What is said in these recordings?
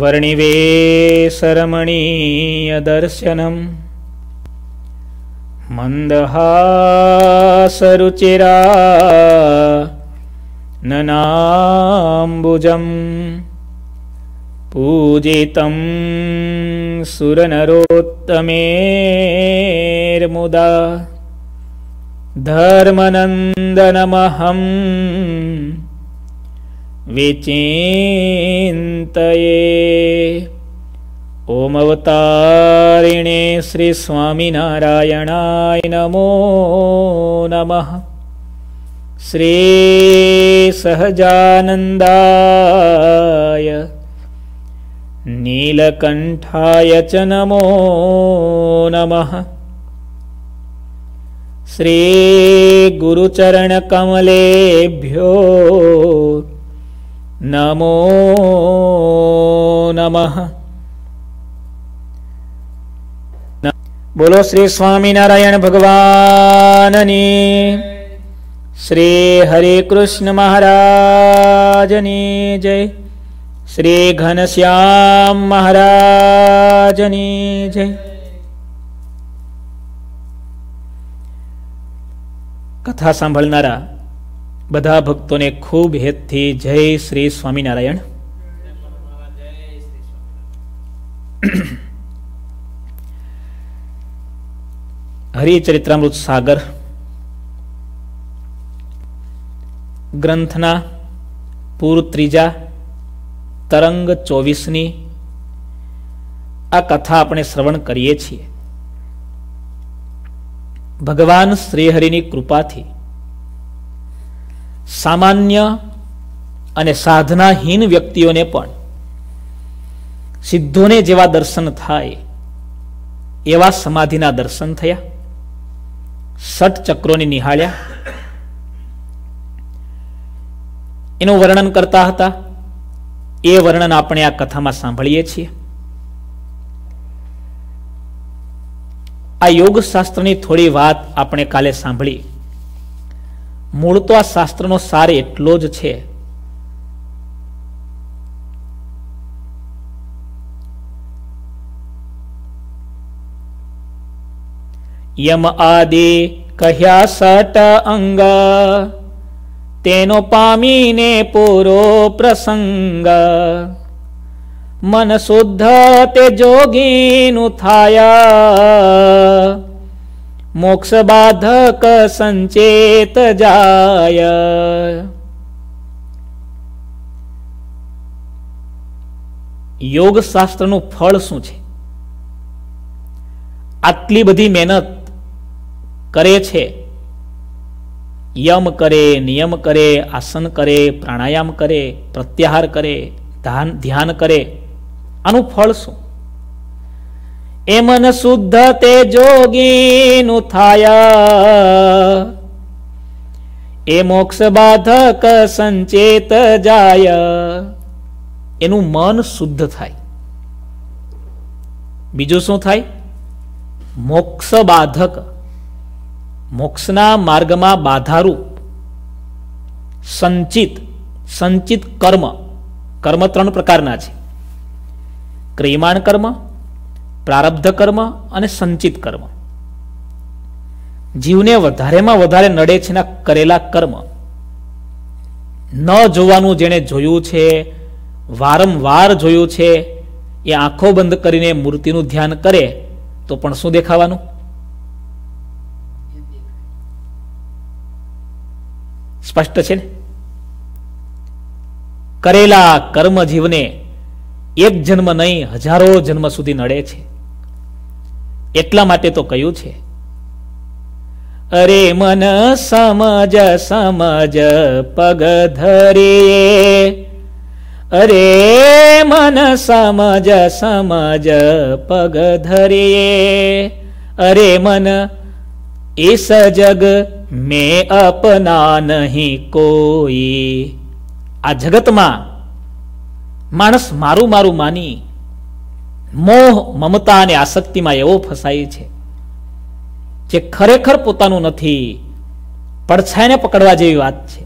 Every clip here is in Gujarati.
वर्णिवेशरमणीयदर्शनम् मंदहासरुचिरा ननाम्बुजं पूजितं सुरनरोत्तमेर्मुदा धर्मनन्दनमहं विचिन्तये। ओम अवतारिणे श्री स्वामी नारायणाय नमो नमः। श्री सहजानन्दाय नीलकंठाय च नमो नमः। श्री गुरुचरण कमलेभ्यो नमो नमः। बोलो श्री स्वामी नारायण भगवान ने, श्री हरे कृष्ण महाराज ने जय, श्री घनश्याम महाराज ने जय। कथा सांभळनारा बधा भक्तों ने खूब हित थी जय श्री स्वामीनारायण। हरिचरित्रामृत सागर ग्रंथना पूर त्रीजा तरंग 24 आ कथा अपने श्रवण करिए छे। भगवान श्रीहरिनी कृपा थी सामान्य अने साधनाहीन व्यक्तिओने पण सिद्धोने जेवा दर्शन थाय एवा समाधिना दर्शन थया। 60 चक्रोने निहाळ्या। एनुं वर्णन करता हता, ए वर्णन आपणे आ कथामां सांभळीए छीए। आ योगशास्त्रनी थोड़ी वात आपणे काले सांभळी। मूळ तो आ शास्त्रनो सार एटलो ज छे। यम आदि कह्या 60 अंग तेनो पामीने पूरो प्रसंग। मन शुद्ध ते जोगीनु थाया मोक्ष बाधक संचेत जाय। योग शास्त्र नु फल शुं छे? आटली बधी मेहनत करे छे, यम करे, नियम करे, आसन करे, प्राणायाम करे, प्रत्याहार करे, ध्यान करे, आनु फल शुं? एमन शुद्ध ते जोगीनु थाया ए मोक्ष बाधक संचेत जाय। एनु मन शुद्ध थाय, बीजो शुं थाय? मोक्ष बाधक, मोक्षना मार्गमा बाधारूप संचित कर्म। कर्म 3 प्रकारना छे, क्रियमाण कर्म, प्रारब्ध कर्म अने संचित कर्म। जीवने वधारेमां वधारे नडे छे ना करेला कर्म। न जोवानुं जेणे जोयुं छे, वारंवार जोयुं छे, ए आंखो बंध करीने मूर्तिनुं ध्यान करे तो पण शुं देखावानुं? स्पष्ट छे ने? करेला कर्म जीवने एक जन्म नहीं हजारों जन्म सुधी नड़े छे। એટલા માટે તો કયું છે, અરે મન સમજ સમજ પગ ધરીએ, અરે મન સમજ સમજ પગ ધરીએ, અરે મન इस जग में अपना नहीं कोई। आ जगत मां मानस मारू मारू मानी मोह ममता ने आसक्ति में एवो फसाय छे जे खरेखर पोतानु नथी। परछायाने पकड़वा जेवी वात छे।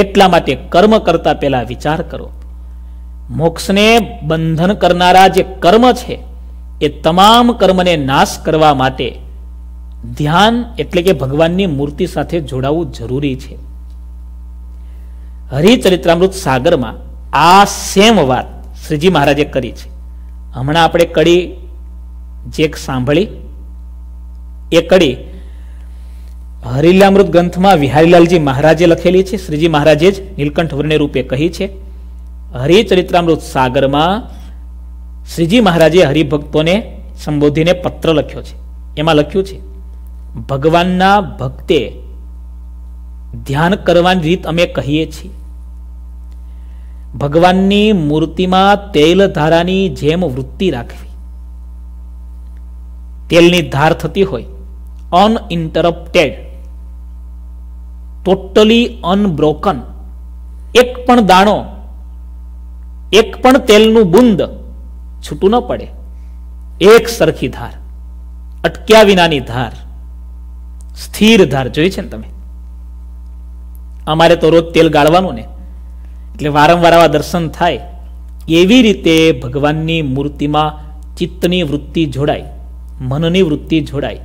एटला माटे कर्म करता पहेला विचार करो મોક્ષને બંધન કરનારા જે કર્મ છે એ તમામ કર્મને નાશ કરવા માટે ધ્યાન એટલે કે ભગવાનની મૂર્તિ સાથે જોડાવું જરૂરી છે. હરિચરિત્રામૃત સાગરમાં આ સેમ વાત શ્રીજી મહારાજે કરી છે. હમણાં આપણે કડી જે સાંભળી એ કડી હરિલામૃત ગ્રંથમાં વિહારીલાલજી મહારાજે લખેલી છે. શ્રીજી મહારાજે જ નીલકંઠ વર્ણિ રૂપે કહી છે. હરિચરિત્રામૃત સાગરમાં શ્રીજી મહારાજે હરિભક્તોને સંબોધીને પત્ર લખ્યો છે. એમાં લખ્યું છે, ભગવાનના ભક્તે ધ્યાન કરવાની રીત અમે કહીએ છીએ. ભગવાનની મૂર્તિમાં તેલ ધારાની જેમ વૃત્તિ રાખવી, તેલની ધાર થતી હોય અનઇન્ટરપ્ટેડ, ટોટલી અનબ્રોકન, એક પણ દાણો, એક પણ તેલનું બુંદ છૂટું ન પડે, એક સરખી ધાર, અટક્યા વિનાની ધાર, સ્થિર ધાર. જોઈ છે ને તમે, અમારે તો રોજ તેલ ગાળવાનું ને એટલે વારંવાર આવા દર્શન થાય. એવી રીતે ભગવાનની મૂર્તિમાં ચિત્તની વૃત્તિ જોડાય, મનની વૃત્તિ જોડાય,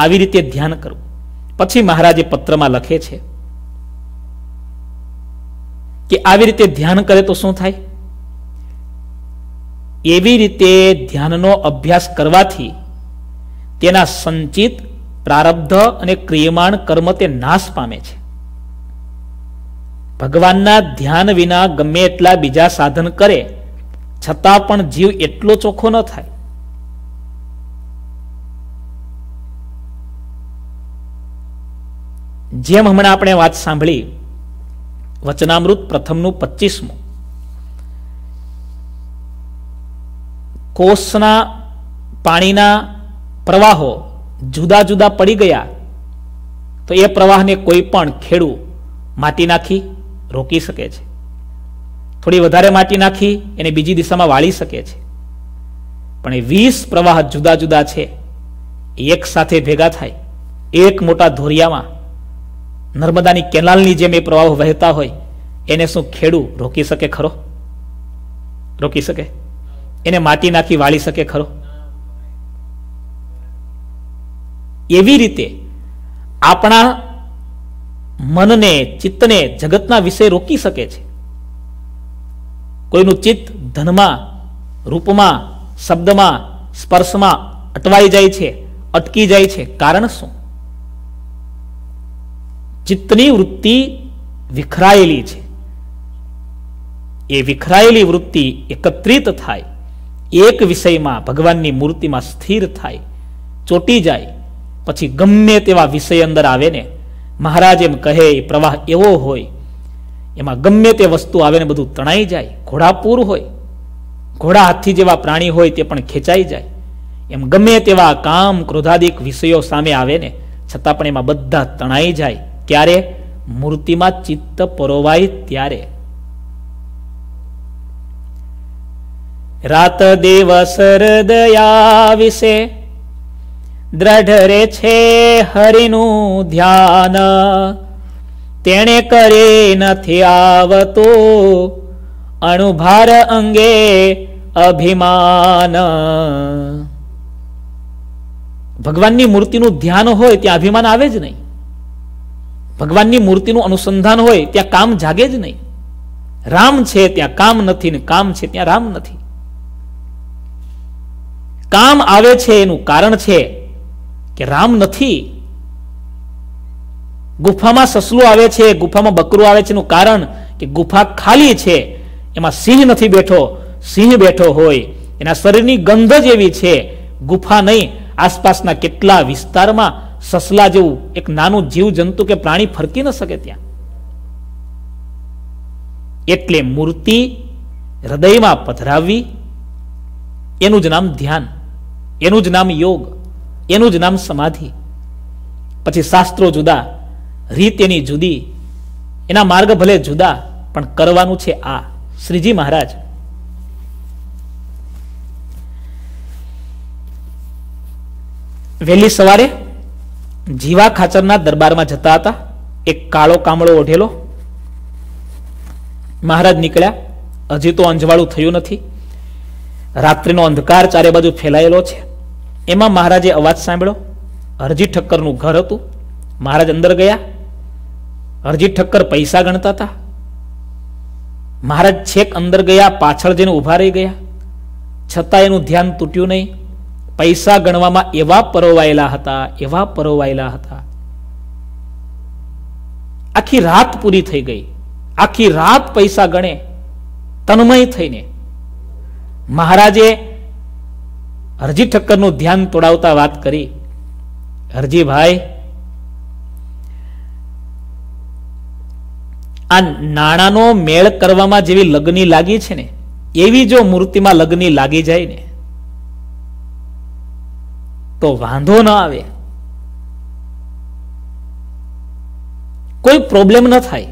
આવી રીતે ધ્યાન કરવું. પછી મહારાજે પત્રમાં લખે છે કે આવી રીતે ધ્યાન કરે તો શું થાય? એવી રીતે ધ્યાનનો અભ્યાસ કરવાથી તેના સંચિત પ્રારબ્ધ અને ક્રિયમાન કર્મ તે નાશ પામે છે. ભગવાનના ધ્યાન વિના ગમે એટલા બીજા સાધન કરે છતાં પણ જીવ એટલો ચોખ્ખો ન થાય. જેમ હમણાં આપણે વાત સાંભળી વચનામૃત પ્રથમનું 25મું કોષના પાણીના પ્રવાહો જુદા જુદા પડી ગયા તો એ પ્રવાહને કોઈ પણ ખેડૂ માટી નાખી રોકી શકે છે, થોડી વધારે માટી નાખી એને બીજી દિશામાં વાળી શકે છે. પણ એ 20 પ્રવાહ જુદા જુદા છે, એક સાથે ભેગા થાય એક મોટા ધોરિયામાં, નર્મદાની કેનાલની જેમ એ પ્રવાહ વહેતા હોય, એને શું ખેડૂ રોકી શકે ખરો? રોકી શકે? એને માટી નાખી વાળી શકે ખરો? એવી રીતે આપણા મનને, ચિત્તને જગતના વિષય રોકી શકે છે. કોઈનું ચિત્ત ધનમાં, રૂપમાં, શબ્દમાં, સ્પર્શમાં અટવાઈ જાય છે, અટકી જાય છે. કારણ શું? ચિત્તની વૃત્તિ વિખરાયેલી છે. એ વિખરાયેલી વૃત્તિ એકત્રિત થાય, એક વિષયમાં, ભગવાનની મૂર્તિમાં સ્થિર થાય, ચોટી જાય, પછી ગમે તેવા વિષય અંદર આવે ને, મહારાજ એમ કહે એ પ્રવાહ એવો હોય એમાં ગમે તે વસ્તુ આવે ને બધું તણાઈ જાય. ઘોડાપૂર હોય, ઘોડા હાથી જેવા પ્રાણી હોય તે પણ ખેંચાઈ જાય. એમ ગમે તેવા કામ ક્રોધાદિક વિષયો સામે આવે ને છતાં પણ એમાં બધા તણાઈ જાય. ક્યારે? મૂર્તિમાં ચિત્ત પરોવાય ત્યારે. રાત દિવસ હૃદયા વિશે દ્રઢ રે છે હરિનું ધ્યાન, તેણે કરે નથી આવતો અણુભાર અંગે અભિમાન. ભગવાનની મૂર્તિનું ધ્યાન હોય ત્યાં અભિમાન આવે જ નહીં. ભગવાનની મૂર્તિનું અનુસંધાન હોય ત્યાં કામ જાગે જ નહીં. રામ છે ત્યાં કામ નથી ને કામ છે ત્યાં રામ નથી. કામ આવે છે એનું કારણ છે કે રામ નથી. ગુફામાં સસલું આવે છે, ગુફામાં બકરું આવે છે એનું કારણ કે ગુફા ખાલી છે, એમાં સિંહ નથી બેઠો. સિંહ બેઠો હોય, એના શરીરની ગંધ જ એવી છે. ગુફા નહીં, આસપાસના કેટલા વિસ્તારમાં સસલા જેવું એક નાનું જીવ જંતુ કે પ્રાણી ફરકી ન શકે ત્યાં. એટલે મૂર્તિ હૃદયમાં પધરાવવી, એનું જ નામ ધ્યાન, એનું જ નામ યોગ, એનું જ નામ સમાધિ. પછી શાસ્ત્રો જુદા, રીત એની જુદી, એના માર્ગ ભલે જુદા, પણ કરવાનું છે આ. શ્રીજી મહારાજ વહેલી સવારે જીવા ખાચરના દરબારમાં જતા હતા. એક કાળો કામળો ઓઢેલો મહારાજ નીકળ્યા. હજી તો અંજવાળું થયું નથી, રાત્રિનો અંધકાર ચારે બાજુ ફેલાયેલો છે. એમાં મહારાજે અવાજ સાંભળ્યો. હરજી ઠક્કરનું ઘર હતું. મહારાજ અંદર ગયા. હરજી ઠક્કર પૈસા ગણતા હતા. મહારાજ છેક અંદર ગયા, પાછળ જઈને ઊભા રહી ગયા, છતાં એનું ધ્યાન તૂટ્યું નહીં. પૈસા ગણવામાં એવા પરોવાયેલા હતા, એવા પરોવાયેલા હતા. આખી રાત પૂરી થઈ ગઈ. આખી રાત પૈસા ગણે તન્મય થઈને. મહારાજે હરજી ઠક્કરનું ધ્યાન તોડાવતા વાત કરી, હરજીભાઈ, આ નાણાંનો મેળ કરવામાં જેવી લગની લાગી છે ને, એવી જો મૂર્તિમાં લગની લાગી જાય ને તો વાંધો ન આવે, કોઈ પ્રોબ્લેમ ન થાય.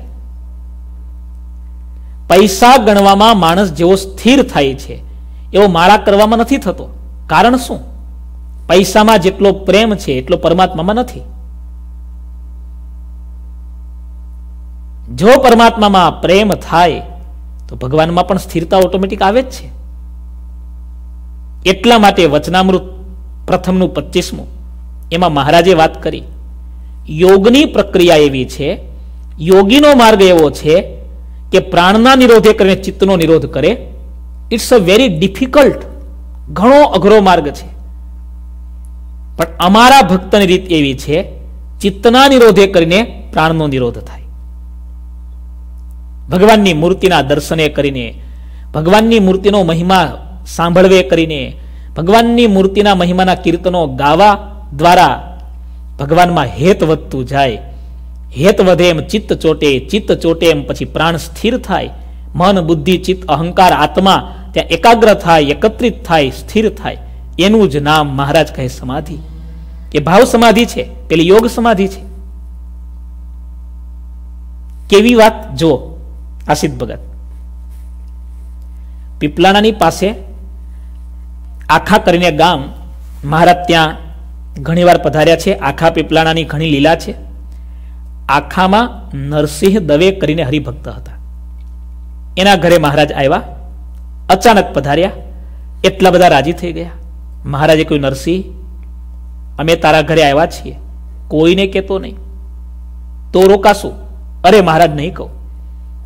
પૈસા ગણવામાં માણસ જેવો સ્થિર થાય છે એવો માળા કરવામાં નથી થતો. કારણ શું? પૈસામાં જેટલો પ્રેમ છે એટલો પરમાત્મામાં નથી. જો પરમાત્મામાં પ્રેમ થાય તો ભગવાનમાં પણ સ્થિરતા ઓટોમેટિક આવે જ છે. એટલા માટે વચનામૃત પ્રથમનું 25મું, એમાં મહારાજે વાત કરી, યોગની પ્રક્રિયા એવી છે, યોગીનો માર્ગ એવો છે કે પ્રાણના નિરોધે કરીને ચિત્તનો નિરોધ કરે. ઇટ્સ અ વેરી ડિફિકલ્ટ, ઘણો અઘરો માર્ગ છે. પણ અમારા ભક્તની રીત એવી છે, ચિત્તના નિરોધે કરીને પ્રાણનો નિરોધ થાય. ભગવાનની મૂર્તિના દર્શને કરીને, ભગવાનની મૂર્તિનો મહિમા સાંભળવે કરીને, ભગવાનની મૂર્તિના મહિમાના કીર્તનો ગાવા દ્વારા ભગવાનમાં હેત વધતું જાય. હેત વધે એમ ચિત્ત ચોટે, ચિત્ત ચોટે એમ પછી પ્રાણ સ્થિર થાય. મન, બુદ્ધિ, ચિત્ત, અહંકાર, આત્મા ત્યાં એકાગ્ર થાય, એકત્રિત થાય, સ્થિર થાય. એનું જ નામ મહારાજ કહે સમાધિ. એ ભાવ સમાધિ છે, પેલી યોગ સમાધિ છે. કેવી વાત જો આ સિદ્ધ ભગત પીપલાણાની પાસે આખા કરીને ગામ, મહારાજ ત્યાં ઘણી વાર પધાર્યા છે. આખા પીપલાણાની ઘણી લીલા છે. આખામાં નરસિંહ દવે કરીને હરિભક્ત હતા. એના ઘરે મહારાજ આવ્યા, અચાનક પધાર્યા, એટલા બધા રાજી થઈ ગયા. મહારાજે કહ્યું, નરસિંહ, અમે તારા ઘરે આવ્યા છીએ, કોઈને કહેતો નહીં તો રોકાશું. અરે મહારાજ, નહીં કહું,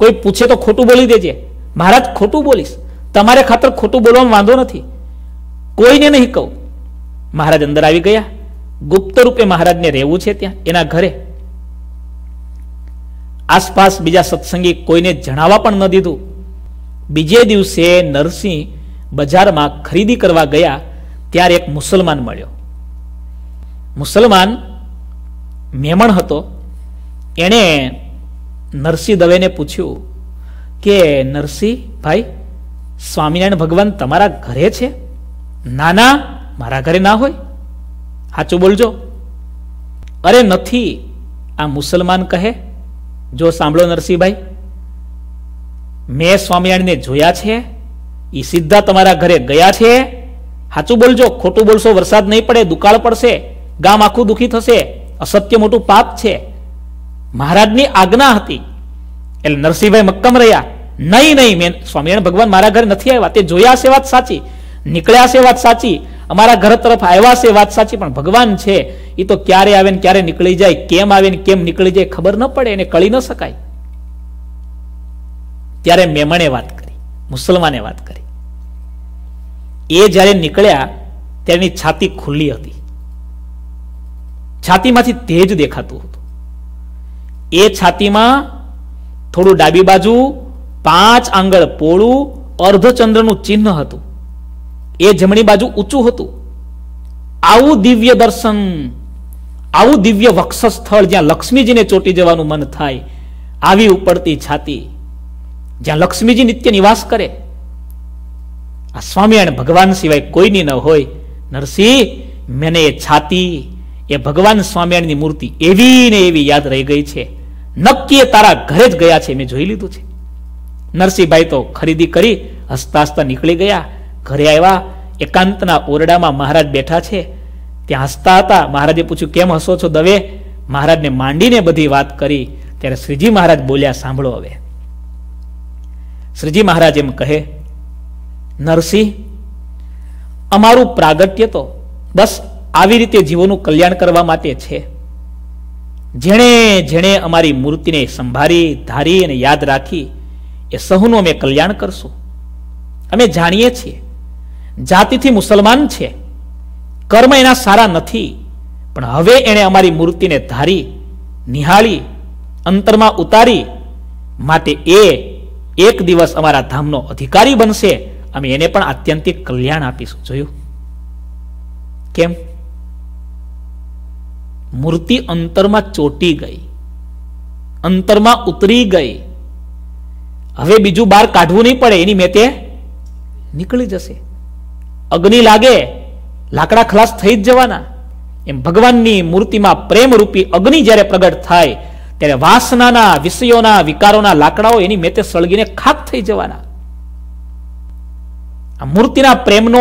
કોઈ પૂછે તો ખોટું બોલી દેજે. મહારાજ, ખોટું બોલીશ, તમારે ખાતર ખોટું બોલવામાં વાંધો નથી, કોઈને નહીં કહું. મહારાજ અંદર આવી ગયા. ગુપ્ત રૂપે મહારાજને રહેવું છે ત્યાં, એના ઘરે. આસપાસ બીજા સત્સંગી કોઈને જણાવવા પણ ન દીધું. બીજે દિવસે નરસિંહ બજારમાં ખરીદી કરવા ગયા ત્યારે એક મુસલમાન મળ્યો. મુસલમાન મહેમાન હતો. એણે નરસિંહ દવેને પૂછ્યું કે, નરસિંહ ભાઈ, સ્વામિનારાયણ ભગવાન તમારા ઘરે છે? ના ના, મારા ઘરે ના હોય, સાચું બોલજો. અરે નથી. આ મુસલમાન કહે, જો સાંભળો નરસિંહભાઈ, મેં સ્વામિનારાયણને જોયા છે, એ સીધા તમારા ઘરે ગયા છે, સાચું બોલજો. ખોટું બોલશો વરસાદ નહીં પડે, દુકાળ પડશે, ગામ આખું દુઃખી થશે, અસત્ય મોટું પાપ છે. મહારાજની આજ્ઞા હતી. એટલે નરસિંહભાઈ મક્કમ રહ્યા, નહીં નહીં, મેં સ્વામિનારાયણ ભગવાન મારા ઘરે નથી આવ્યા. તે જોયા છે વાત સાચી, નીકળ્યા છે વાત સાચી, અમારા ઘર તરફ આવ્યા છે વાત સાચી, પણ ભગવાન છે એ તો ક્યારે આવે ને ક્યારે નીકળી જાય, કેમ આવે ને કેમ નીકળી જાય ખબર ન પડે, એને કળી ન શકાય. ત્યારે મેમણે વાત કરી, મુસલમાને વાત કરી. એ જ્યારે નીકળ્યા ત્યારે છાતી ખુલ્લી હતી, છાતીમાંથી તેજ દેખાતું હતું. એ છાતીમાં થોડું ડાબી બાજુ 5 આંગળ પોળું અર્ધચંદ્રનું ચિહ્ન હતું. એ જમણી બાજુ ઊંચું હતું. આવું દિવ્ય દર્શન, આવું દિવ્ય વક્ષસ્થળ જ્યાં લક્ષ્મીજીને ચોટી જવાનું મન થાય, આવી ઉપડતી છાતી જ્યાં લક્ષ્મીજી નિત્ય નિવાસ કરે, આ સ્વામિનારાયણ ભગવાન સિવાય કોઈની ન હોય. નરસિંહ, મને એ છાતી, એ ભગવાન સ્વામિનારાયણની મૂર્તિ એવી ને એવી યાદ રહી ગઈ છે. નક્કી એ તારા ઘરે જ ગયા છે, મેં જોઈ લીધું છે. નરસિંહભાઈ તો ખરીદી કરી હસતા હસતા નીકળી ગયા. ઘરે આવ્યા, એકાંતના ઓરડામાં મહારાજ બેઠા છે, ત્યાં હસતા હતા. મહારાજે પૂછ્યું, કેમ હસો છો દવે? મહારાજને માંડીને બધી વાત કરી. ત્યારે શ્રીજી મહારાજ બોલ્યા, સાંભળો હવે, શ્રીજી મહારાજ એમ કહે, નરસિંહ, અમારું પ્રાગટ્ય તો બસ આવી રીતે જીવોનું કલ્યાણ કરવા માટે છે. જેણે જેણે અમારી મૂર્તિને સંભાળી, ધારી અને યાદ રાખી એ સહુનું અમે કલ્યાણ કરશું. અમે જાણીએ છીએ જાતિથી મુસલમાન છે, કર્મ એના સારા નથી, પણ હવે એણે અમારી મૂર્તિને ધારી, નિહાળી, અંતરમાં ઉતારી, માટે એ એક દિવસ અમારા ધામનો અધિકારી બનશે. અમે એને પણ આત્યંતિક કલ્યાણ આપીશું. જોયું કેમ મૂર્તિ અંતરમાં ચોટી ગઈ, અંતરમાં ઉતરી ગઈ. હવે બીજું બહાર કાઢવું નહીં પડે, એની મેતે નીકળી જશે. અગ્નિ લાગે લાકડા ખલાસ થઈ જ જવાના. એમ ભગવાનની મૂર્તિમાં પ્રેમરૂપી અગ્નિ જ્યારે પ્રગટ થાય ત્યારે વાસનાના, વિષયોના, વિકારોના લાકડાઓ એની મેતે સળગીને ખાખ થઈ જવાના. આ મૂર્તિના પ્રેમનો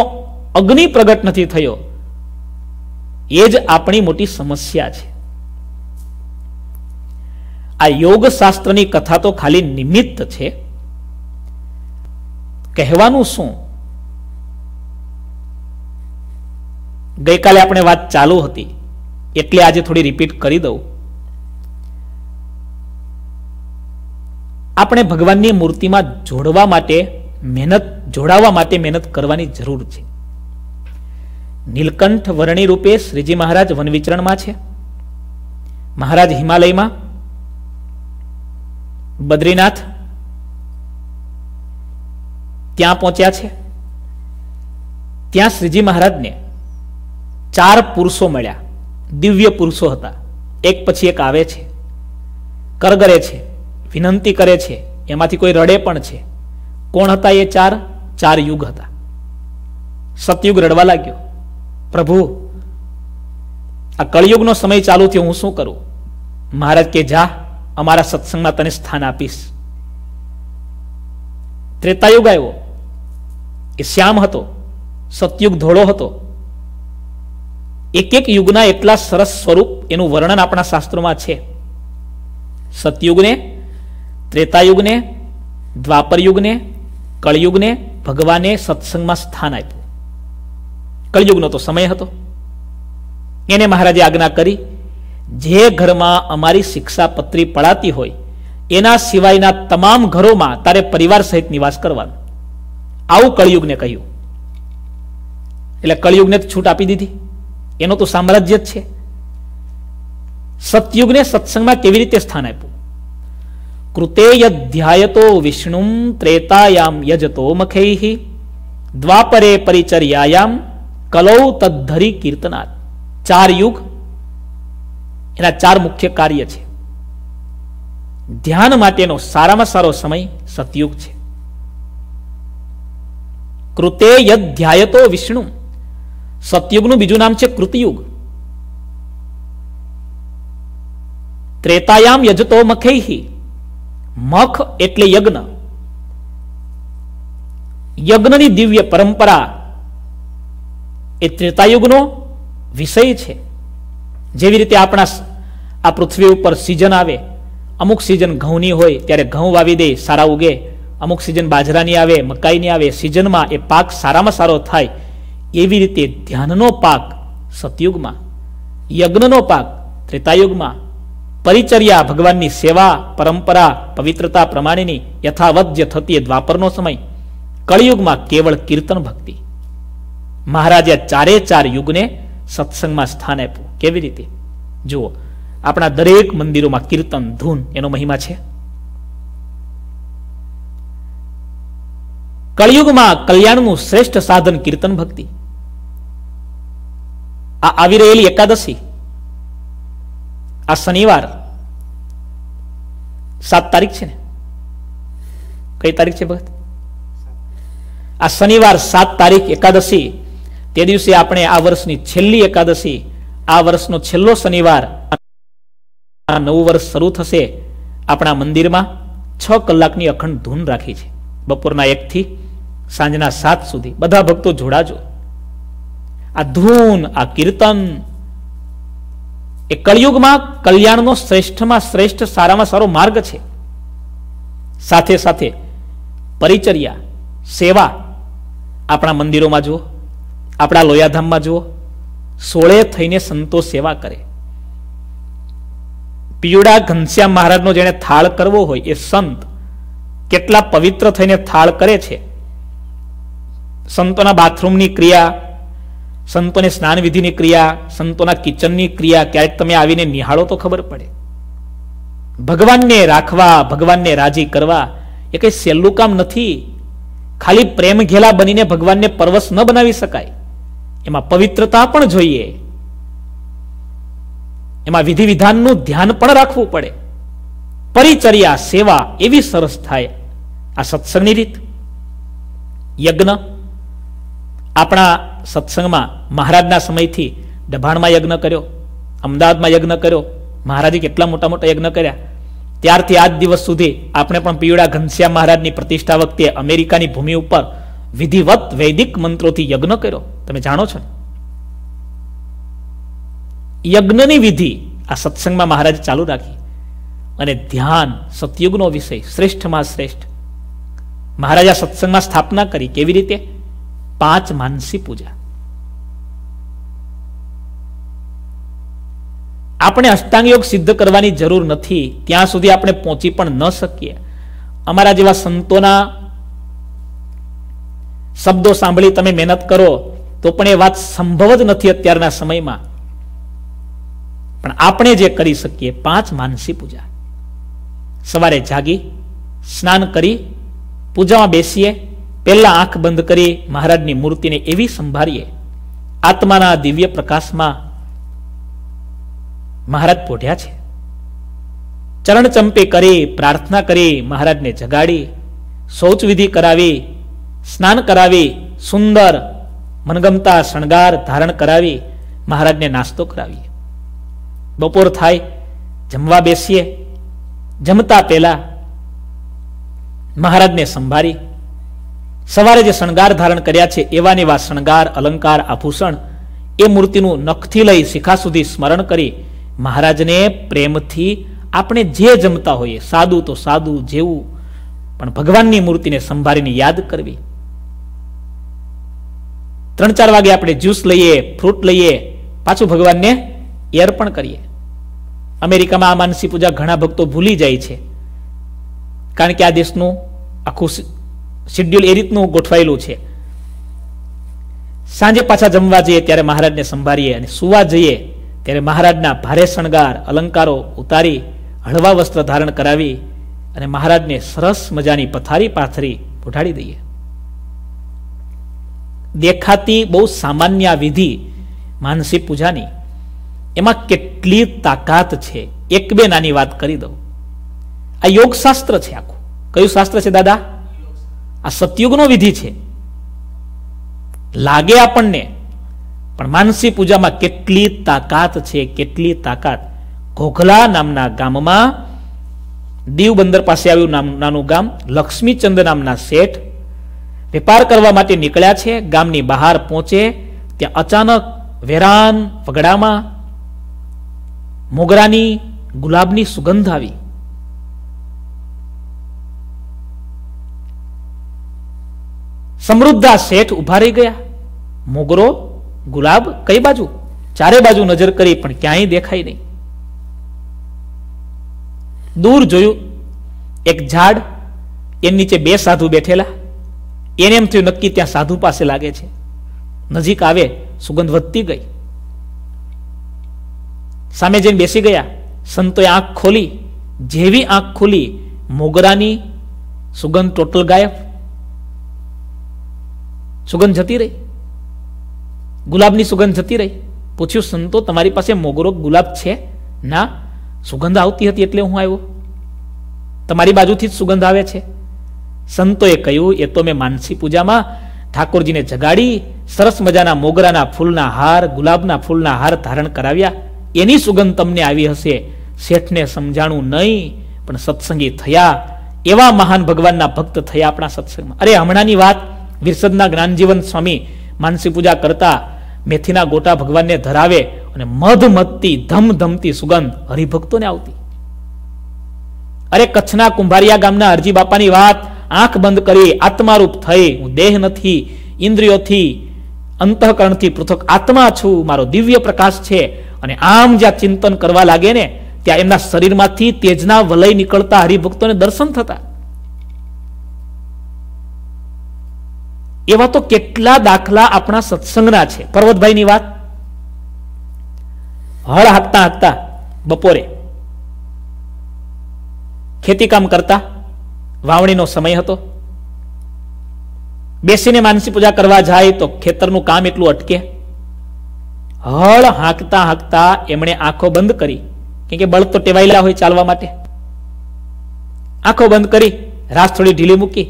અગ્નિ પ્રગટ નથી થયો, એ જ આપણી મોટી સમસ્યા છે. આ યોગશાસ્ત્રની કથા તો ખાલી નિમિત્ત છે. કહેવાનું શું? ગઈકાલે આપણે વાત ચાલુ હતી એટલે આજે થોડી રિપીટ કરી દઉં. આપણે ભગવાનની મૂર્તિમાં જોડાવા માટે મહેનત કરવાની જરૂર છે. નીલકંઠ વર્ણી રૂપે શ્રીજી મહારાજ વન વિચરણમાં છે. મહારાજ હિમાલયમાં, બદ્રીનાથ ત્યાં પહોંચ્યા છે. ત્યાં શ્રીજી મહારાજને ચાર પુરુષો મળ્યા, દિવ્ય પુરુષો હતા. એક પછી એક આવે છે, કરગરે છે, વિનંતી કરે છે, એમાંથી કોઈ રડે પણ છે. કોણ હતા એ ચાર? ચાર યુગ હતા. સતયુગ રડવા લાગ્યો, પ્રભુ આ કળિયુગનો સમય ચાલુ થયો, હું શું કરું? મહારાજ કે, જા, અમારા સત્સંગમાં તને સ્થાન આપીશ. ત્રેતાયુગ આવ્યો, એ શ્યામ હતો, સતયુગ ધોળો હતો. એક એક યુગના એટલા સરસ સ્વરૂપ, એનું વર્ણન આપણા શાસ્ત્રોમાં છે. સતયુગને, ત્રેતાયુગને, દ્વાપરયુગને, કળિયુગને ભગવાને સત્સંગમાં સ્થાન આપ્યું. કળિયુગનો તો સમય હતો, એને મહારાજે આજ્ઞા કરી, જે ઘરમાં અમારી શિક્ષાપત્રી પડાતી હોય એના સિવાયના તમામ ઘરોમાં તારે પરિવાર સહિત નિવાસ કરવાનો. આવું કળિયુગને કહ્યું. એટલે કળિયુગને છૂટ આપી દીધી, એનો તો સામ્રાજ્ય જ છે. સતયુગને સત્સંગમાં કેવી રીતે સ્થાન આપ્યું? કૃતે યધ્યાયતો વિષ્ણુ ત્રેતાયામ યજતો મખૈહિ દ્વાપરે પરિચર્યાયામ કલૌ તદ્ધરી કીર્તનાથ. ચાર યુગ, એના ચાર મુખ્ય કાર્ય છે. ધ્યાન માટેનો સારામાં સારો સમય સતયુગ છે. કૃતે યધ્યાયતો વિષ્ણુ, સતયુગનું બીજું નામ છે કૃતયુગ. ત્રેતાયામ યજતો મખૈહિ, મખ એટલે યજ્ઞ. યજ્ઞની દિવ્ય પરંપરા એ ત્રેતાયુગનો વિષય છે. જેવી રીતે આપણા આ પૃથ્વી ઉપર સિઝન આવે, અમુક સિઝન ઘઉંની હોય ત્યારે ઘઉં વાવી દે, સારા ઉગે. અમુક સિઝન બાજરાની આવે, મકાઈની આવે, સિઝનમાં એ પાક સારામાં સારો થાય. એવી રીતે ધ્યાનનો પાક સતયુગમાં, યજ્ઞનો પાક ત્રેતાયુગમાં, પરિચર્યા ભગવાનની સેવા પરંપરા પવિત્રતા પ્રમાણેની યથાવત જે થતી એ દ્વાપરનો સમય, કળિયુગમાં કેવળ કીર્તન ભક્તિ. મહારાજે ચારે ચાર યુગને સત્સંગમાં સ્થાન આપ્યું. કેવી રીતે? જુઓ, આપણા દરેક મંદિરોમાં કીર્તન ધૂન, એનો મહિમા છે. કળિયુગમાં કલ્યાણનું શ્રેષ્ઠ સાધન કીર્તન ભક્તિ. આ આવી રહેલી એકાદશી, આ શનિવાર 7 તારીખ છે ને? કઈ તારીખ છે ભગત? આ શનિવાર 7 તારીખ એકાદશી. તે દિવસે આપણે આ વર્ષની છેલ્લી એકાદશી, આ વર્ષનો છેલ્લો શનિવાર, નવું વર્ષ શરૂ થશે. આપણા મંદિરમાં 6 કલાકની અખંડ ધૂન રાખી છે. બપોરના 1 થી સાંજના 7 સુધી બધા ભક્તો જોડાજો. આ ધૂન, આ કીર્તન એ કળિયુગમાં કલ્યાણનો શ્રેષ્ઠમાં શ્રેષ્ઠ, સારામાં સારો માર્ગ છે. સાથે સાથે પરિચર્યા, સેવા આપણા મંદિરોમાં જુઓ, આપણા લોયાધામમાં જુઓ, સોળે થઈને સંતો સેવા કરે. પિયુડા ઘનશ્યામ મહારાજનો જેને થાળ કરવો હોય એ સંત કેટલા પવિત્ર થઈને થાળ કરે છે. સંતોના બાથરૂમની ક્રિયા, સંતોને સ્નાન વિધિની ક્રિયા, સંતોના કિચનની ક્રિયા ક્યારેક તમે આવીને નિહાળો તો ખબર પડે. ભગવાનને રાખવા, ભગવાનને રાજી કરવા એ કંઈ સહેલું કામ નથી. ખાલી પ્રેમ ઘેલા બનીને ભગવાનને પરવશ ન બનાવી શકાય, એમાં પવિત્રતા પણ જોઈએ, એમાં વિધિ વિધાનનું ધ્યાન પણ રાખવું પડે. પરિચર્યા, સેવા એવી સરસ થાય. આ સત્સંગની રીત. યજ્ઞ આપણા સત્સંગમાં મહારાજના સમયથી દભાણમાં યજ્ઞ કર્યો, અમદાવાદમાં યજ્ઞ કર્યો, મહારાજે કેટલા મોટા મોટા યજ્ઞ કર્યા. ત્યારથી આજ દિવસ સુધી આપણે પણ પિયુડા ઘનશ્યામ મહારાજની પ્રતિષ્ઠા વખતે અમેરિકાની ભૂમિ ઉપર વિધિવત વૈદિક મંત્રોથી યજ્ઞ કર્યો. તમે જાણો છો યજ્ઞની વિધિ આ સત્સંગમાં મહારાજે ચાલુ રાખી. અને ધ્યાન, સતયુગનો વિષય, શ્રેષ્ઠમાં શ્રેષ્ઠ. મહારાજ આ સત્સંગમાં સ્થાપના કરી. કેવી રીતે? 5 માનસી પૂજા. આપણે અષ્ટાંગ યોગ સિદ્ધ કરવાની જરૂર નથી, ત્યાં સુધી આપણે પહોંચી પણ ન શકીએ. અમારા જેવા સંતોના શબ્દો સાંભળી તમે મહેનત કરો તો પણ એ વાત સંભવ જ નથી અત્યારના સમયમાં. પણ આપણે જે કરી શકીએ, 5 માનસી પૂજા. સવારે જાગી સ્નાન કરી પૂજામાં બેસીએ, પહેલા આંખ બંધ કરી મહારાજની મૂર્તિને એવી સંભાળીએ, આત્માના દિવ્ય પ્રકાશમાં મહારાજ પોઢ્યા છે. ચરણ ચંપે કરી પ્રાર્થના કરી મહારાજને જગાડી, શૌચ વિધિ કરાવી, સ્નાન કરાવી, સુંદર મનગમતા શણગાર ધારણ કરાવી, મહારાજને નાસ્તો કરાવીએ. બપોર થાય, જમવા બેસીએ. જમતા પહેલા મહારાજને સંભાળી, સવારે જે શણગાર ધારણ કર્યા છે એવાને એવા શણગાર, અલંકાર, આભૂષણ એ મૂર્તિનું નખથી લઈ શિખા સુધી સ્મરણ કરી મહારાજને પ્રેમથી આપણે જે જમતા હોઈએ, સાદું તો સાદું જેવું, પણ ભગવાનની મૂર્તિને સંભાળીને યાદ કરવી. 3-4 વાગે આપણે જ્યુસ લઈએ, ફ્રૂટ લઈએ, પાછું ભગવાનને અર્પણ કરીએ. અમેરિકામાં આ માનસી પૂજા ઘણા ભક્તો ભૂલી જાય છે, કારણ કે આ દેશનું આખું શેડ્યુલ એ રીતનું ગોઠવાયેલું છે. સાંજે પાછા જમવા જઈએ ત્યારે મહારાજને સંભાળીએ, અને સુવા જઈએ ત્યારે મહારાજના ભારે શણગાર અલંકારો ઉતારી, હળવા વસ્ત્ર ધારણ કરાવી અને મહારાજને સરસ મજાની પથારી પાથરી ઉઠાડી દઈએ. દેખાતી બહુ સામાન્ય વિધિ માનસી પૂજાની, એમાં કેટલી તાકાત છે. 1-2 નાની વાત કરી દઉં. આ યોગશાસ્ત્ર છે આખું. કયું શાસ્ત્ર છે દાદા? આ સતયુગનો વિધિ છે. લાગે આપણને, પણ માનસી પૂજામાં કેટલી તાકાત છે, કેટલી તાકાત. ઘોઘલા નામના ગામમાં, દીવ બંદર પાસે આવ્યું નાનું ગામ, લક્ષ્મીચંદ નામના શેઠ વેપાર કરવા માટે નીકળ્યા છે. ગામની બહાર પહોંચે ત્યાં અચાનક વેરાન વગડામાં મોગરાની, ગુલાબની સુગંધ આવી. સમૃદ્ધા શેઠ ઉભા રહી ગયા. મોગરો, ગુલાબ, કઈ બાજુ? ચારે બાજુ નજર કરી પણ ક્યાંય દેખાય નહીં. દૂર જોયું એક ઝાડ, એની નીચે 2 સાધુ બેઠેલા. એને એમ થયું નક્કી ત્યાં સાધુ પાસે લાગે છે. નજીક આવે, સુગંધ વધતી ગઈ. સામે જઈને બેસી ગયા. સંતોએ આંખ ખોલી. જેવી આંખ ખોલી, મોગરાની સુગંધ ટોટલ ગાયબ, સુગંધ જતી રહી, ગુલાબની સુગંધ જતી રહી. પૂછ્યું સંતો, તમારી પાસે મોગરો, ગુલાબ છે? ના, સુગંધ આવતી હતી એટલે હું આવ્યો, તમારી બાજુથી જ સુગંધ આવે છે. સંતોએ કહ્યું, એ તો મેં માનસી પૂજામાં ઠાકોરજીને જગાડી સરસ મજાના મોગરાના ફૂલના હાર, ગુલાબના ફૂલના હાર ધારણ કરાવ્યા, એની સુગંધ તમને આવી હશે. શેઠને સમજાણું નહીં, પણ સત્સંગી થયા. એવા મહાન ભગવાનના ભક્ત થયા આપણા સત્સંગમાં. અરે હમણાંની વાત, વિરસદના જ્ઞાનજીવન સ્વામી માનસી પૂજા કરતા મેથીના ગોટા ભગવાનને ધરાવે અને મધમતી ધમધમતી સુગંધ હરિભક્તોને આવતી. અરે કચ્છના કુંભારિયા ગામના હરજી બાપાની વાત आंख बंद करे आत्मारूप थई, हूँ देह नथी, इंद्रियों थी, अंतःकरण थी पृथक आत्मा छू, मारो दिव्य प्रकाश छे। अने आम ज्यां चिंतन करवा लागे ने त्यां एमना शरीरमांथी तेजना वलय निकलता हरिभक्तोने दर्शन थता। एवा तो केटला दाखला अपना सत्संगना छे। पर्वतभाईनी वात, हळ हांकता हांकता बपोरे खेती काम करता, वावणीनो समय हतो, बेसीने मानसी पूजा करवा जाए तो खेतरनुं काम एटलुं अटके। हळ हांकता हांकता एमणे आंखो बंद करी, केम के बळ तो टेवायेला होय चालवा माटे। आंखो बंद करी, रास थोड़ी ढीली मूकी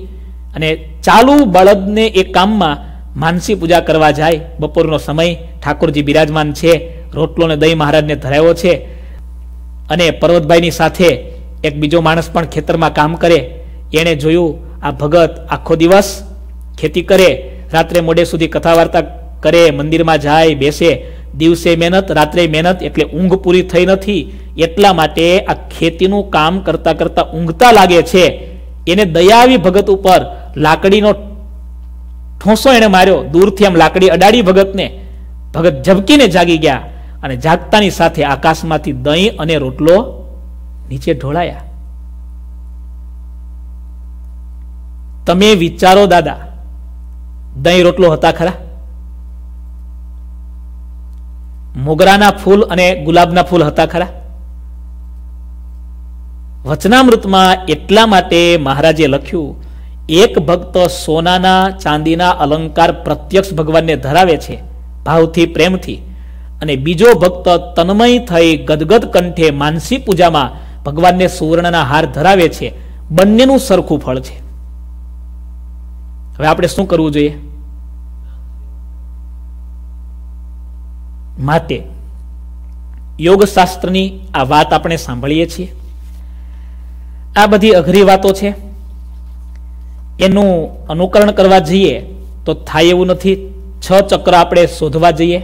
अने चालू बळदने एक काममां मानसी पूजा करवा जाए। बपोरनो समय, ठाकुरजी बिराजमान छे, रोटलो ने दही महाराजने धराव्यो छे अने पर्वतभाईनी साथे एक बीजो माणस पण खेतरमां काम करे। एणे जोयुं आ भगत आखो दिवस खेती करे, रात्रे मोडे सुधी कथा वार्ता करे, मंदिर में जाए बेसे, दिवसे मेहनत रात्रे मेहनत, एटले ऊँघ पूरी थई नथी। एटला माटे आ खेतीनुं काम करता करता ऊँघता लागे छे। एने दया आवी भगत उपर, लाकड़ीनो ठोंसो एने मार्यो, दूरथी आम लाकड़ी अडाड़ी भगतने। भगत झबकीने जागी गया अने जागतानी साथे आकाशमांथी दही अने रोटलो नीचे ढोळाया। तमे विचारो दादा, दही रोटलो हता खरा? मोगराना फूल अने गुलाबना फूल हता खरा? वचनामृतमां एटला माटे महाराजे लख्यु, एक भक्त सोनाना चांदीना अलंकार प्रत्यक्ष भगवानने धरावे छे भावथी प्रेमथी, अने बीजो भक्त तन्मय थई गदगद कंठे मानसी पूजामां भगवानने सुवर्णना हार धरावे छे। बन्नेनुं सरखुं फळ छे। हवे आपणे शुं करवुं जोईए? माते योगशास्त्रनी आ वात आपणे सांभळीए छीए। आ बधी अघरी वातो छे, एनुं अनुकरण करवा जोईए तो थाय एवुं नथी। 6 चक्र आपणे शोधवा जोईए।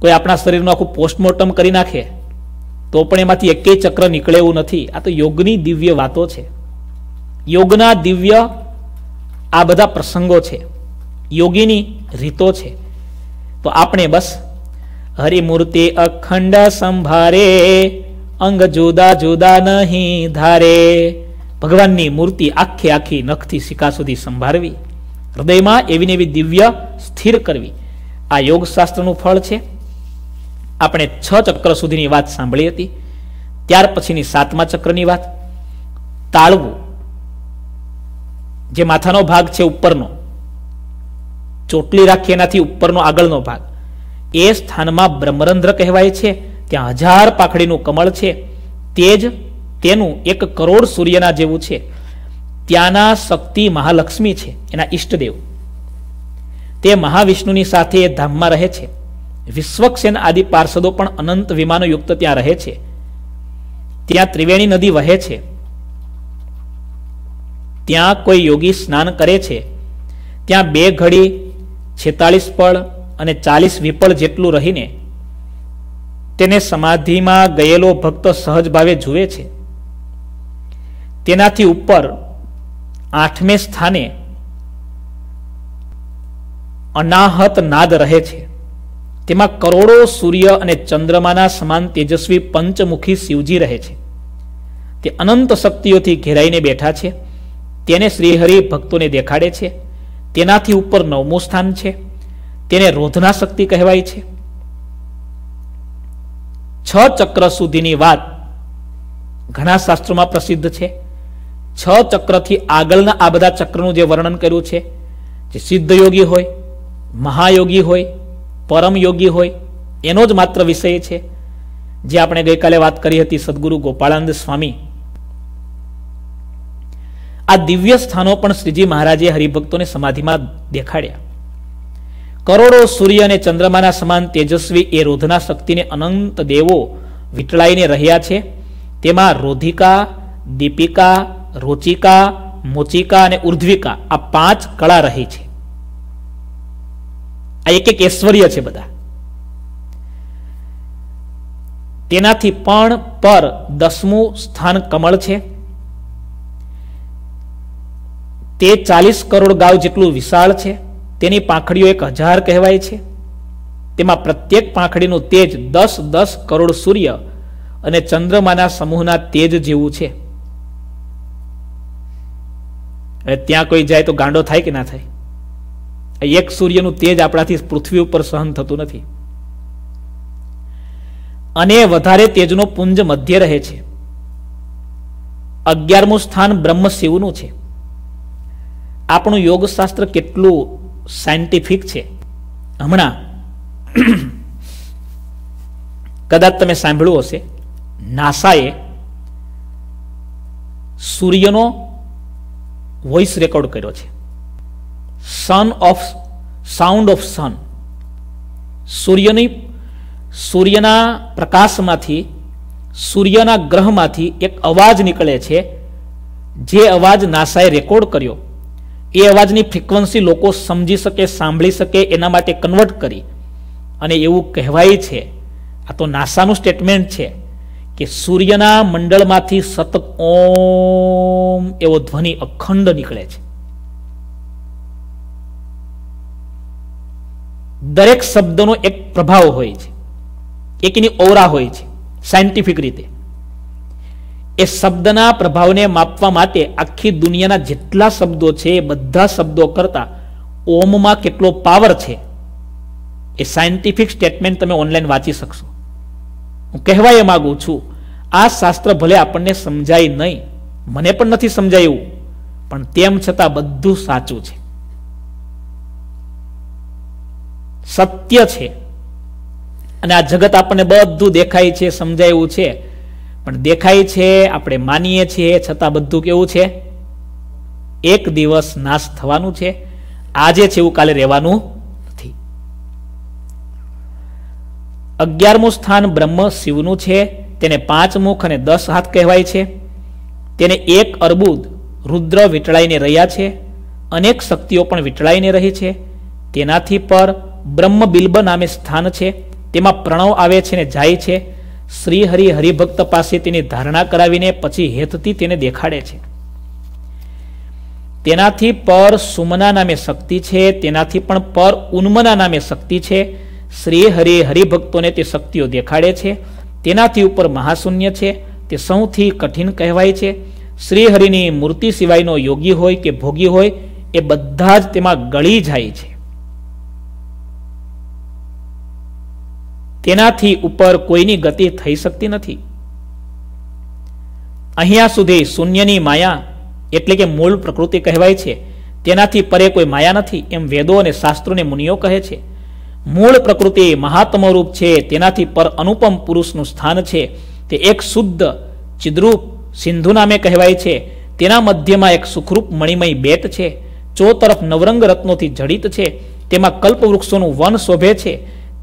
कोई आपणा शरीरनुं आखुं पोस्टमोर्टम करी नाखे तो पण एमांथी एकेय चक्र निकळे एवुं नथी। आ तो योगनी दिव्य वातो छे, योगना दिव्य आ बधा प्रसंगो छे, योगीनी रीतो छे। तो आपणे बस हरिमूर्ति अखंड संभारे, अंग जुदा जुदा नहीं धारे। भगवाननी मूर्ति आखे आखी नखथी शिका सुधी संभाळवी, हृदयमां एवी नेवी दिव्य स्थिर करवी, आ योगशास्त्रनुं फळ छे। आपणे 6 चक्र सुधीनी वात सांभळी हती। त्यार पछीनी 7मા चक्रनी वात, ताळवुं जे माथानो भाग छे उपरनो, चोटली राखी एनाथी उपरनो आगळनो भाग, ए स्थानमां ब्रह्मरंध्र कहेवाय छे। त्यां 1000 पाखडीनुं कमळ छे, तेज तेनुं 1 કરોડ સૂર્યના જેવું છે। ત્યાંના શક્તિ મહાલક્ષ્મી છે, એના ઈષ્ટદેવ। તે મહાવિષ્ણુની સાથે એ ધામમાં રહે છે। વિશ્વક્ષેન આદિ પાર્ષદો પણ અનંત વિમાનો યુક્ત ત્યાં રહે છે। ત્યાં ત્રિવેણી નદી વહે છે, त्यां कोई योगी स्नान करे छे। त्यां 2 घड़ी 46 पळ अने 40 विपळ जेटलुं रहीने तेने समाधिमां गयेलो भक्त सहज भावे जुए छे। तेनाथी उपर 8मे स्थाने अनाहत नाद रहे छे। तेमां करोड़ो सूर्य अने चंद्रमाना समान तेजस्वी पंचमुखी शिवजी रहे छे। ते अनंत शक्तिओथी घेराईने बेठा छे। तेने श्रीहरि भक्तों ने देखाड़े छे। तेनाथी उपर 9मुं स्थान छे, तेने रोधना शक्ति कहेवाय छे। 6 चक्र सुधीनी वात घणा शास्त्रों में प्रसिद्ध छे। 6 चक्र थी आगळना आ बधा चक्रनुं जे वर्णन कर्युं छे, जे सिद्ध योगी होय, महायोगी होय, परम योगी होय, एनो ज मात्र विषय छे। जे आपणे गई काले वात करी हती, सद्गुरु गोपाळानंद स्वामी। आ दिव्य स्थानों पर श्रीजी महाराजे हरिभक्तों ने समाधि में देखाड्या। करोड़ों सूर्य ने चंद्रमा समान तेजस्वी ए रोधना शक्ति ने अनंत देवो वीटळाईने रह्या छे। तेमां रोधिका, दीपिका, रोचिका, मोचिका अने उर्ध्विका आ 5 कला रही छे। आ एक एक ऐश्वर्य छे बधा। तेनाथी पण पर 10मुं स्थान कमळ छे। તે 40 કરોડ ગાઉ જેટલું વિશાળ છે. તેની પાંખડીઓ 1000 કહેવાય છે. તેમાં પ્રત્યેક પાંખડીનું તેજ 10-10 કરોડ સૂર્ય અને ચંદ્રમાના સમૂહના તેજ જેવું છે. અને ત્યાં કોઈ જાય તો ગાંડો થાય કે ના થાય? એક સૂર્યનું તેજ આપણાથી પૃથ્વી ઉપર સહન થતું નથી. અને વધારે તેજનો પુંજ મધ્ય રહે છે. 11મું સ્થાન બ્રહ્મ શિવનું છે. આપણું યોગશાસ્ત્ર કેટલું સાયન્ટિફિક છે. હમણાં કદાચ તમે સાંભળ્યું હશે, નાસાએ સૂર્યનો વોઇસ રેકોર્ડ કર્યો છે. સાઉન્ડ ઓફ સન, સૂર્યના પ્રકાશમાંથી, સૂર્યના ગ્રહમાંથી એક અવાજ નીકળે છે. જે અવાજ નાસાએ રેકોર્ડ કર્યો, એ અવાજની ફ્રિકવન્સી લોકો સમજી શકે, સાંભળી શકે, એના માટે કન્વર્ટ કરી અને એવું કહેવાય છે. આ તો નાસાનું સ્ટેટમેન્ટ છે કે સૂર્યના મંડળમાંથી સતત ઓમ એવો ધ્વનિ અખંડ નીકળે છે. દરેક શબ્દનો એક પ્રભાવ હોય છે, એક એની ઓરા હોય છે. સાયન્ટિફિક રીતે એ શબ્દના પ્રભાવને માપવા માટે આખી દુનિયાના જેટલા શબ્દો છે એ બધા શબ્દો કરતા ઓમમાં કેટલો પાવર છે એ સાયન્ટિફિક સ્ટેટમેન્ટ તમે ઓનલાઈન વાંચી શકશો. હું કહેવા એ માગું છું, આ શાસ્ત્ર ભલે આપણને સમજાય નહીં, મને પણ નથી સમજાયું, પણ તેમ છતાં બધું સાચું છે, સત્ય છે. અને આ જગત આપણને બધું દેખાય છે, સમજાયું છે, પણ દેખાય છે, આપણે માનીએ છીએ, છતાં બધું કેવું છે? એક દિવસ નાશ થવાનું છે. આજે છે એવું કાલે રહેવાનું નથી. 11મું સ્થાન બ્રહ્મ શિવનું છે. તેને 5 મુખ અને 10 હાથ કહેવાય છે. તેને 1 અર્બુદ રુદ્ર વીંટળાઈને રહ્યા છે. અનેક શક્તિઓ પણ વીંટળાઈને રહી છે. તેનાથી પર બ્રહ્મ બિલ્બ નામે સ્થાન છે. તેમાં પ્રણવ આવે છે ને જાય છે. શ્રી હરિ હરિભક્ત પાસે તેની ધારણા કરાવીને પછી હેતથી તેને દેખાડે છે. તેનાથી પર સુમના નામે શક્તિ છે. તેનાથી પણ પર ઉન્મના નામે શક્તિ છે. શ્રી હરિ હરિભક્તોને તે શક્તિઓ દેખાડે છે. તેનાથી ઉપર મહાશૂન્ય છે. તે સૌથી કઠિન કહેવાય છે. શ્રી હરિની મૂર્તિ સિવાયનો યોગી હોય કે ભોગી હોય એ બધા જ તેમાં ગળી જાય છે. તેનાથી ઉપર કોઈની ગતિ થઈ શકતી નથી. અહીંયા સુધી શૂન્યની માયા એટલે કે મૂળ પ્રકૃતિ કહેવાય છે. તેનાથી પરે કોઈ માયા નથી એમ વેદો અને શાસ્ત્રોને મુનિઓ કહે છે. મૂળ પ્રકૃતિ મહાત્મ રૂપ છે. તેનાથી પર અનુપમ પુરુષનું સ્થાન છે. તે એક શુદ્ધ ચિદ્રૂપ સિંધુ નામે કહેવાય છે. તેના મધ્યમાં એક સુખરૂપ મણિમય બેટ છે. 4 તરફ નવરંગ રત્નોથી જડિત છે. તેમાં કલ્પવૃક્ષોનું વન શોભે છે.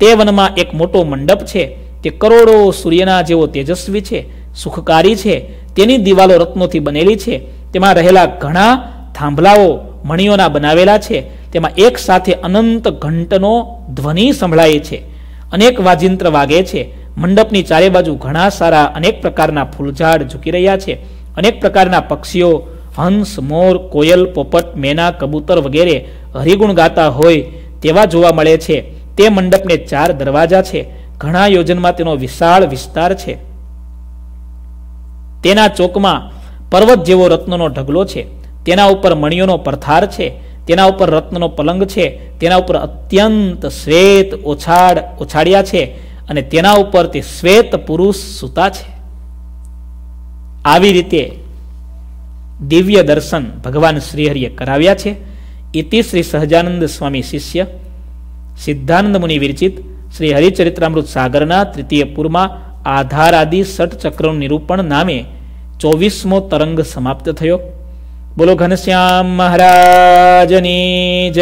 તે વનમાં એક મોટો મંડપ છે. તે કરોડો સૂર્યના જેવો તેજસ્વી છે, સુખકારી છે. તેની દિવાલો રત્નોથી બનેલી છે. તેમાં રહેલા ઘણા થાંભલાઓ મણિઓના બનાવેલા છે. તેમાં એક સાથે અનંત ઘંટનો ધ્વનિ સંભળાય છે. અનેક વાજિંત્ર વાગે છે. મંડપની ચારે બાજુ ઘણા સારા અનેક પ્રકારના ફૂલઝાડ ઝૂકી રહ્યા છે. અનેક પ્રકારના પક્ષીઓ હંસ, મોર, કોયલ, પોપટ, મેના, કબૂતર વગેરે હરિગુણ ગાતા હોય તેવા જોવા મળે છે. તે મંડપને 4 દરવાજા છે. ઘણા યોજનમાં તેનો વિશાળ વિસ્તાર છે. તેના ચોકમાં પર્વત જેવો રત્નનો ઢગલો છે. તેના ઉપર મણિયોનો પરથાર છે. તેના ઉપર રત્નનો પલંગ છે. તેના ઉપર અત્યંત શ્વેત ઓછાડિયા છે. અને તેના ઉપર તે શ્વેત પુરુષ સૂતા છે. આવી રીતે દિવ્ય દર્શન ભગવાન શ્રીહરિએ કરાવ્યા છે. ઇતિ શ્રી સહજાનંદ સ્વામી શિષ્ય સિદ્ધાનંદ મુનિ વિરચિત શ્રી હરિચરિત્રામૃત સાગરના 3ય પૂરમાં આધાર આદિ 6 ચક્રનું નિરૂપણ નામે 24મો તરંગ સમાપ્ત થયો. બોલો ઘનશ્યામ મહારાજની જય.